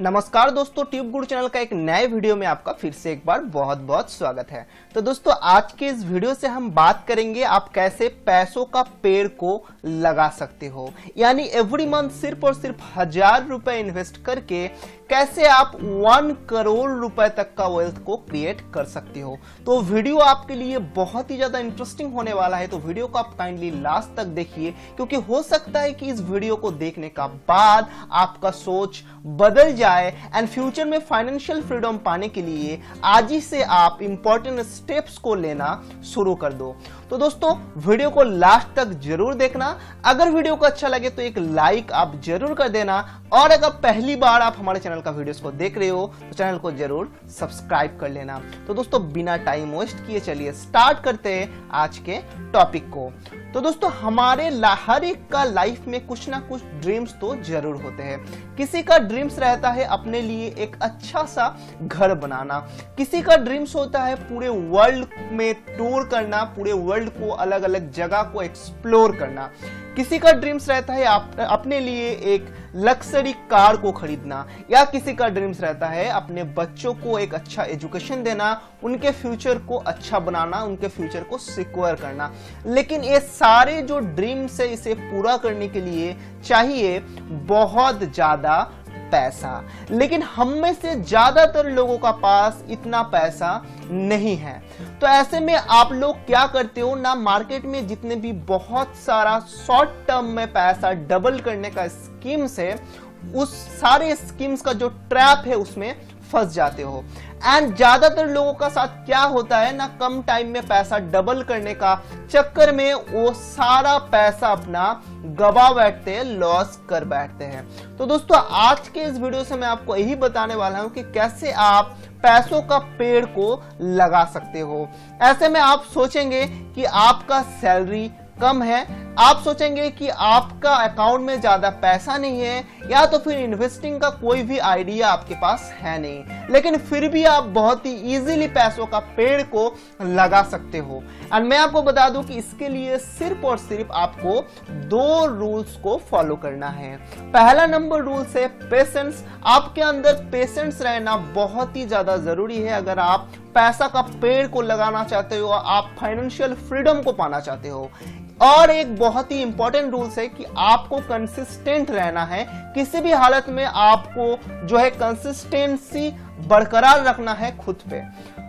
नमस्कार दोस्तों, ट्यूब गुरु चैनल का एक नए वीडियो में आपका फिर से एक बार बहुत बहुत स्वागत है। तो दोस्तों, आज के इस वीडियो से हम बात करेंगे आप कैसे पैसों का पेड़ को लगा सकते हो, यानी एवरी मंथ सिर्फ और सिर्फ 1000 रुपए इन्वेस्ट करके कैसे आप 1 करोड़ रुपए तक का वेल्थ को क्रिएट कर सकते हो। तो वीडियो आपके लिए बहुत ही ज्यादा इंटरेस्टिंग होने वाला है, तो वीडियो को आप काइंडली लास्ट तक देखिए, क्योंकि हो सकता है कि इस वीडियो को देखने का बाद आपका सोच बदल जाए एंड फ्यूचर में फाइनेंशियल फ्रीडम पाने के लिए आज ही से आप इंपॉर्टेंट स्टेप्स को लेना शुरू कर दो। तो दोस्तों, वीडियो को लास्ट तक जरूर देखना। अगर वीडियो को अच्छा लगे तो एक लाइक आप जरूर कर देना, और अगर पहली बार आप हमारे चैनल का वीडियोस को देख रहे हो तो चैनल को जरूर सब्सक्राइब कर लेना। तो दोस्तों, बिना टाइम वेस्ट किए चलिए स्टार्ट करते हैं आज के टॉपिक को। तो दोस्तों, हमारे हर एक का लाइफ में कुछ ना कुछ ड्रीम्स तो जरूर होते हैं। किसी का ड्रीम्स रहता है अपने लिए एक अच्छा सा घर बनाना, किसी का ड्रीम्स होता है पूरे वर्ल्ड में टूर करना, पूरे वर्ल्ड को अलग अलग जगह को एक्सप्लोर करना, किसी का ड्रीम्स रहता है अपने लिए एक लग्जरी कार को खरीदना, या किसी का ड्रीम्स रहता है अपने बच्चों को एक अच्छा एजुकेशन देना, उनके फ्यूचर को अच्छा बनाना, उनके फ्यूचर को सिक्योर करना। लेकिन ये सारे जो ड्रीम्स है इसे पूरा करने के लिए चाहिए बहुत ज्यादा पैसा, लेकिन हम में से ज्यादातर लोगों का पास इतना पैसा नहीं है। तो ऐसे में आप लोग क्या करते हो ना, मार्केट में जितने भी बहुत सारा शॉर्ट टर्म में पैसा डबल करने का स्कीम्स है, उस सारे स्कीम्स का जो ट्रैप है उसमें फंस जाते हो। एंड ज्यादातर लोगों का साथ क्या होता है ना, कम टाइम में पैसा डबल करने का चक्कर में वो सारा पैसा अपना गवा बैठते हैं, लॉस कर बैठते हैं। तो दोस्तों, आज के इस वीडियो से मैं आपको यही बताने वाला हूं कि कैसे आप पैसों का पेड़ को लगा सकते हो। ऐसे में आप सोचेंगे कि आपका सैलरी कम है, आप सोचेंगे कि आपका अकाउंट में ज़्यादा पैसा नहीं है, या तो फिर इन्वेस्टिंग का कोई भी आइडिया आपके पास है नहीं, लेकिन फिर भी आप बहुत ही इजीली पैसों का पेड़ को लगा सकते हो। और मैं आपको बता दूं कि इसके लिए सिर्फ और सिर्फ आपको 2 रूल्स को फॉलो करना है। पहला नंबर रूल्स है पेशेंस। आपके अंदर पेशेंस रहना बहुत ही ज़्यादा ज़रूरी है अगर आप पैसा का पेड़ को लगाना चाहते हो, आप फाइनेंशियल फ्रीडम को पाना चाहते हो। और एक बहुत ही इंपॉर्टेंट रूल्स है कि आपको कंसिस्टेंट रहना है, किसी भी हालत में आपको जो है कंसिस्टेंसी बरकरार रखना है खुद पे।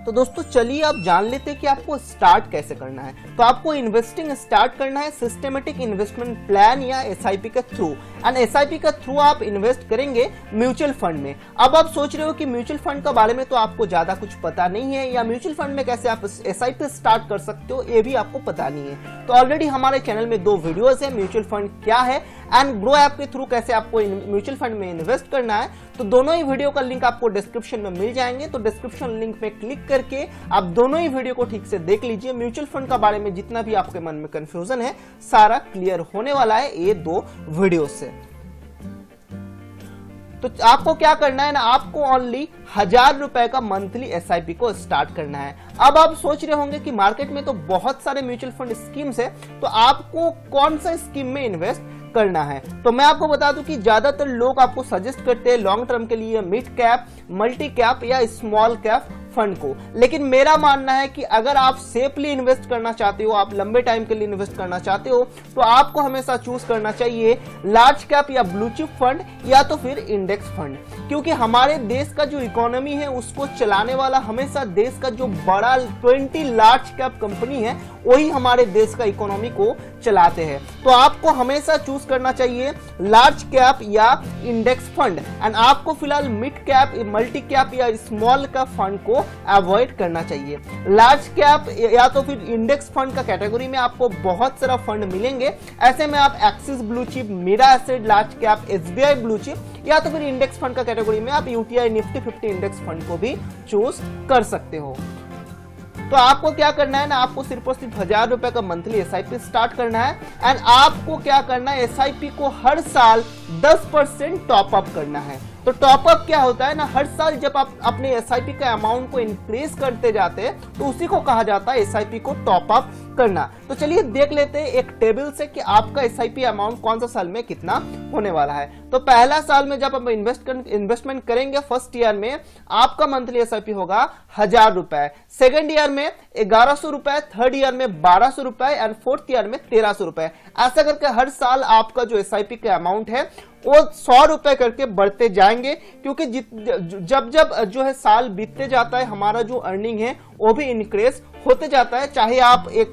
तो दोस्तों, चलिए आप जान लेते हैं कि आपको स्टार्ट कैसे करना है। तो आपको इन्वेस्टिंग स्टार्ट करना है सिस्टमेटिक इन्वेस्टमेंट प्लान या एसआईपी के थ्रू। एंड एसआईपी के थ्रू आप इन्वेस्ट करेंगे म्यूचुअल फंड में। अब आप सोच रहे हो कि म्यूचुअल फंड के बारे में तो आपको ज्यादा कुछ पता नहीं है, या म्यूचुअल फंड में कैसे आप एसआईपी स्टार्ट कर सकते हो ये भी आपको पता नहीं है। तो ऑलरेडी हमारे चैनल में 2 वीडियोज है, म्यूचुअल फंड क्या है एंड ग्रो ऐप के थ्रू कैसे आपको म्यूचुअल फंड में इन्वेस्ट करना है। तो दोनों ही वीडियो का लिंक आपको डिस्क्रिप्शन में मिल जाएंगे, तो डिस्क्रिप्शन लिंक पे क्लिक करके आप दोनों ही वीडियो को ठीक से देख लीजिए। म्यूचुअल फंड के बारे में जितना भी आपके मन में कंफ्यूजन है सारा क्लियर होने वाला है ये 2 वीडियो से। तो आपको क्या करना है ना, आपको ओनली 1000 रुपए का मंथली एसआईपी को स्टार्ट करना है। अब आप सोच रहे होंगे कि मार्केट में तो बहुत सारे म्यूचुअल फंड स्कीम्स है, तो आपको कौन सा स्कीम में इन्वेस्ट करना है। तो मैं आपको बता दूं कि ज्यादातर लोग आपको सजेस्ट करते हैं लॉन्ग टर्म के लिए मिड कैप, मल्टी कैप या स्मॉल कैप फंड को, लेकिन मेरा मानना है कि अगर आप सेफली इन्वेस्ट करना चाहते हो, आप लंबे टाइम के लिए इन्वेस्ट करना चाहते हो, तो आपको हमेशा चूज करना चाहिए लार्ज कैप या ब्लू चिप फंड, या तो फिर इंडेक्स फंड, क्योंकि हमारे देश का जो इकोनॉमी है उसको चलाने वाला हमेशा देश का जो बड़ा 20 लार्ज कैप कंपनी है वही हमारे देश का इकोनॉमी को चलाते हैं। तो आपको हमेशा चूज करना चाहिए लार्ज कैप या इंडेक्स फंड, एंड आपको फिलहाल मिड कैप, मल्टी कैप या स्मॉल कैप फंड को अवॉइड करना चाहिए। लार्ज कैप या तो फिर इंडेक्स फंड का कैटेगरी में आपको बहुत सारा फंड मिलेंगे। ऐसे में आप Axis blue chip, Mirae asset large cap, SBI blue chip, या तो फिर इंडेक्स फंड का कैटेगरी में आप यूटीआई निफ्टी 50 इंडेक्स फंड को भी चूज कर सकते हो। तो आपको क्या करना है ना, आपको सिर्फ और सिर्फ 1000 रुपए का मंथली एसआईपी स्टार्ट करना है। एंड आपको क्या करना है, एसआईपी को हर साल 10% टॉप अप करना है। तो टॉपअप क्या होता है ना, हर साल जब आप अपने एसआईपी का अमाउंट को इंक्रीज करते जाते हैं तो उसी को कहा जाता है एसआईपी को टॉपअप करना। तो चलिए देख लेते हैं एक टेबल से कि आपका एसआईपी अमाउंट कौन सा साल में कितना होने वाला है। तो पहला साल में जब आप इन्वेस्टमेंट करेंगे फर्स्ट ईयर में आपका मंथली एसआईपी होगा 1000 रुपए, सेकेंड ईयर में 1100 रुपए, थर्ड ईयर में 1200 रुपए एंड फोर्थ ईयर में 1300 रुपए। ऐसा करके हर साल आपका जो एसआईपी का अमाउंट है वो 100 रुपए करके बढ़ते जाएंगे, क्योंकि जब जब जो है साल बीतते जाता है हमारा जो अर्निंग है वो भी इंक्रीज होते जाता है। चाहे आप एक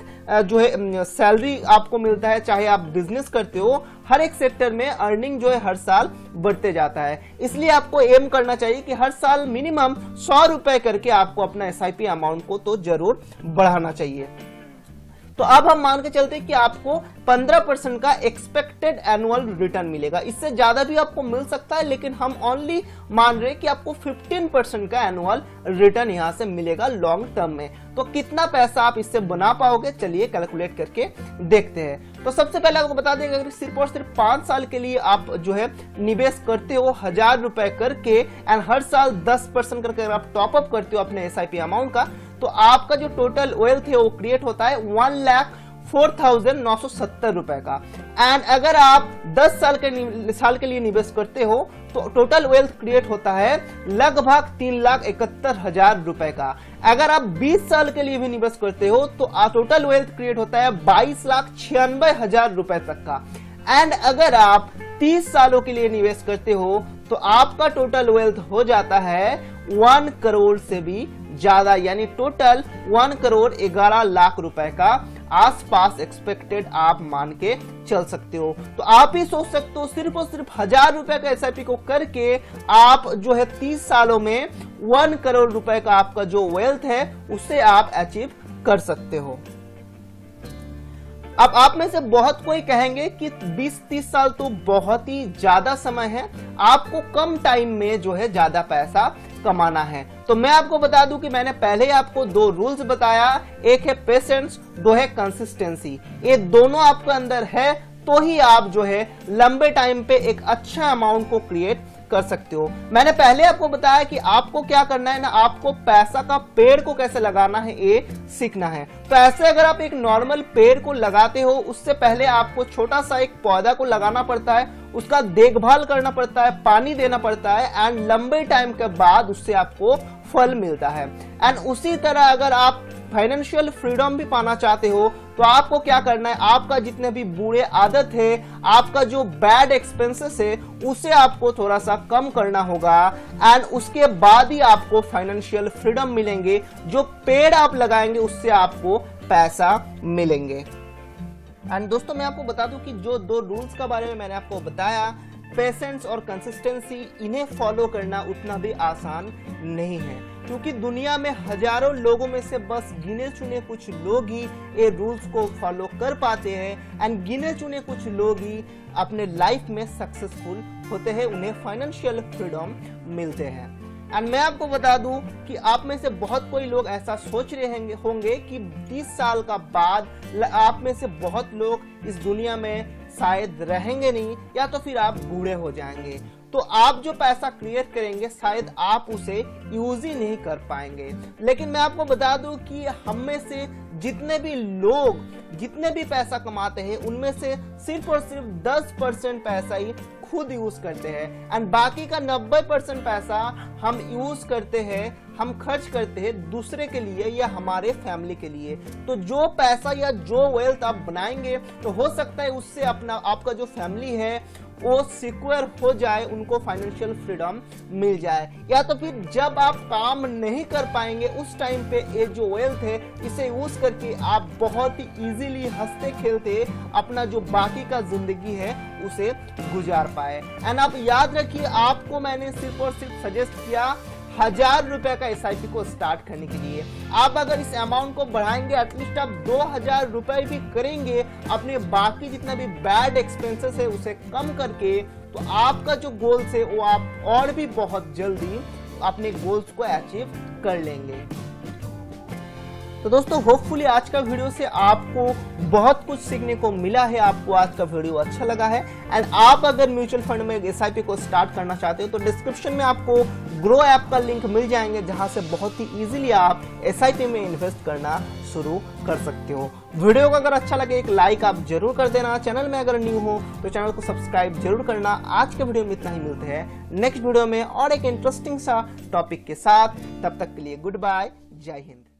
जो है सैलरी आपको मिलता है, चाहे आप बिजनेस करते हो, हर एक सेक्टर में अर्निंग जो है हर साल बढ़ते जाता है। इसलिए आपको एम करना चाहिए कि हर साल मिनिमम 100 रुपए करके आपको अपना एसआईपी अमाउंट को तो जरूर बढ़ाना चाहिए। तो अब हम मान के चलते हैं कि आपको 15% का एक्सपेक्टेड एनुअल रिटर्न मिलेगा। इससे ज्यादा भी आपको मिल सकता है, लेकिन हम ओनली मान रहे हैं कि आपको 15% का एनुअल रिटर्न यहां से मिलेगा लॉन्ग टर्म में। तो कितना पैसा आप इससे बना पाओगे, चलिए कैलकुलेट करके देखते हैं। तो सबसे पहले आपको बता देंगे अगर सिर्फ और सिर्फ 5 साल के लिए आप जो है निवेश करते हो 1000 रुपए करके एंड हर साल 10% करके अगर आप टॉपअप करते हो अपने एसआईपी अमाउंट का, तो आपका जो टोटल वेल्थ है वो क्रिएट होता है 1,04,970 रुपए का। एंड अगर आप 10 साल के लिए निवेश करते हो तो टोटल वेल्थ क्रिएट होता है लगभग 3,71,000 रुपए का। अगर आप 20 साल के लिए भी निवेश करते हो तो टोटल वेल्थ क्रिएट होता है 22,96,000 रुपए तक का। एंड अगर आप 30 सालों के लिए निवेश करते हो तो आपका टोटल वेल्थ हो जाता है 1 करोड़ से भी ज्यादा, यानी टोटल 1,11,00,000 रुपए का आसपास एक्सपेक्टेड आप मान के चल सकते हो। तो आप ही सोच सकते हो सिर्फ और सिर्फ 1000 रुपए का एसआईपी को करके आप जो है 30 सालों में 1 करोड़ रुपए का आपका जो वेल्थ है उसे आप अचीव कर सकते हो। अब आप में से बहुत कोई कहेंगे कि 20-30 साल तो बहुत ही ज्यादा समय है, आपको कम टाइम में जो है ज्यादा पैसा कमाना है। तो मैं आपको बता दूं कि मैंने पहले आपको 2 रूल्स बताया, एक है पेशेंस, 2 है कंसिस्टेंसी। ये दोनों आपके अंदर है तो ही आप जो है लंबे टाइम पे एक अच्छा अमाउंट को क्रिएट कर सकते हो। मैंने पहले आपको बताया कि आपको क्या करना है ना, आपको पैसा का पेड़ को कैसे लगाना है ये सीखना है। तो ऐसे अगर आप एक नॉर्मल पेड़ को लगाते हो उससे पहले आपको छोटा सा एक पौधा को लगाना पड़ता है, उसका देखभाल करना पड़ता है, पानी देना पड़ता है एंड लंबे टाइम के बाद उससे आपको फल मिलता है। एंड उसी तरह अगर आप फाइनेंशियल फ्रीडम भी पाना चाहते हो तो आपको क्या करना है, आपका जितने भी बुरे आदत है, आपका जो बैड एक्सपेंसेस है उसे आपको थोड़ा सा कम करना होगा एंड उसके बाद ही आपको फाइनेंशियल फ्रीडम मिलेंगे। जो पेड़ आप लगाएंगे उससे आपको पैसा मिलेंगे। एंड दोस्तों मैं आपको बता दूं कि जो 2 रूल्स के बारे में मैंने आपको बताया, पेशेंस और कंसिस्टेंसी, इन्हें फॉलो करना उतना भी आसान नहीं है, क्योंकि दुनिया में हजारों लोगों में से बस गिने चुने कुछ लोग ही ये रूल्स को फॉलो कर पाते हैं एंड गिने चुने कुछ लोग ही अपने लाइफ में सक्सेसफुल होते हैं, उन्हें फाइनेंशियल फ्रीडम मिलते हैं। एंड मैं आपको बता दूं कि आप में से बहुत कोई लोग ऐसा सोच रहे होंगे कि 30 साल का बाद आप में से बहुत लोग इस दुनिया में शायद रहेंगे नहीं, या तो फिर आप बूढ़े हो जाएंगे, तो आप जो पैसा क्रिएट करेंगे शायद आप उसे यूज ही नहीं कर पाएंगे। लेकिन मैं आपको बता दूं कि हम में से जितने भी लोग जितने भी पैसा कमाते हैं उनमें से सिर्फ और सिर्फ 10% पैसा ही खुद यूज करते हैं एंड बाकी का 90% पैसा हम यूज करते हैं, हम खर्च करते हैं दूसरे के लिए या हमारे फैमिली के लिए। तो जो पैसा या जो वेल्थ आप बनाएंगे तो हो सकता है उससे अपना आपका जो फैमिली है वो सिक्योर हो जाए, उनको फाइनेंशियल फ्रीडम मिल जाए, या तो फिर जब आप काम नहीं कर पाएंगे उस टाइम पे ये जो वेल्थ है इसे यूज करके आप बहुत ही इजीली हंसते खेलते अपना जो बाकी का जिंदगी है उसे गुजार पाए। एंड आप याद रखिए, आपको मैंने सिर्फ और सिर्फ सजेस्ट किया 1000 रुपए का एसआईपी को स्टार्ट करने के लिए। आप अगर इस अमाउंट को बढ़ाएंगे, एटलीस्ट आप 2000 रुपए भी करेंगे अपने बाकी जितना भी बैड एक्सपेंसेस है उसे कम करके, तो आपका जो गोल्स है वो आप और भी बहुत जल्दी अपने गोल्स को अचीव कर लेंगे। तो दोस्तों होपफुली आज का वीडियो से आपको बहुत कुछ सीखने को मिला है, आपको आज का वीडियो अच्छा लगा है। एंड आप अगर म्यूचुअल फंड में एसआईपी को स्टार्ट करना चाहते हो तो डिस्क्रिप्शन में आपको ग्रो ऐप का लिंक मिल जाएंगे, जहां से बहुत ही इजीली आप एसआईपी में इन्वेस्ट करना शुरू कर सकते हो। वीडियो को अगर अच्छा लगे एक लाइक आप जरूर कर देना, चैनल में अगर न्यू हो तो चैनल को सब्सक्राइब जरूर करना। आज के वीडियो में इतना ही, मिलते हैं नेक्स्ट वीडियो में और एक इंटरेस्टिंग सा टॉपिक के साथ। तब तक के लिए गुड बाय, जय हिंद।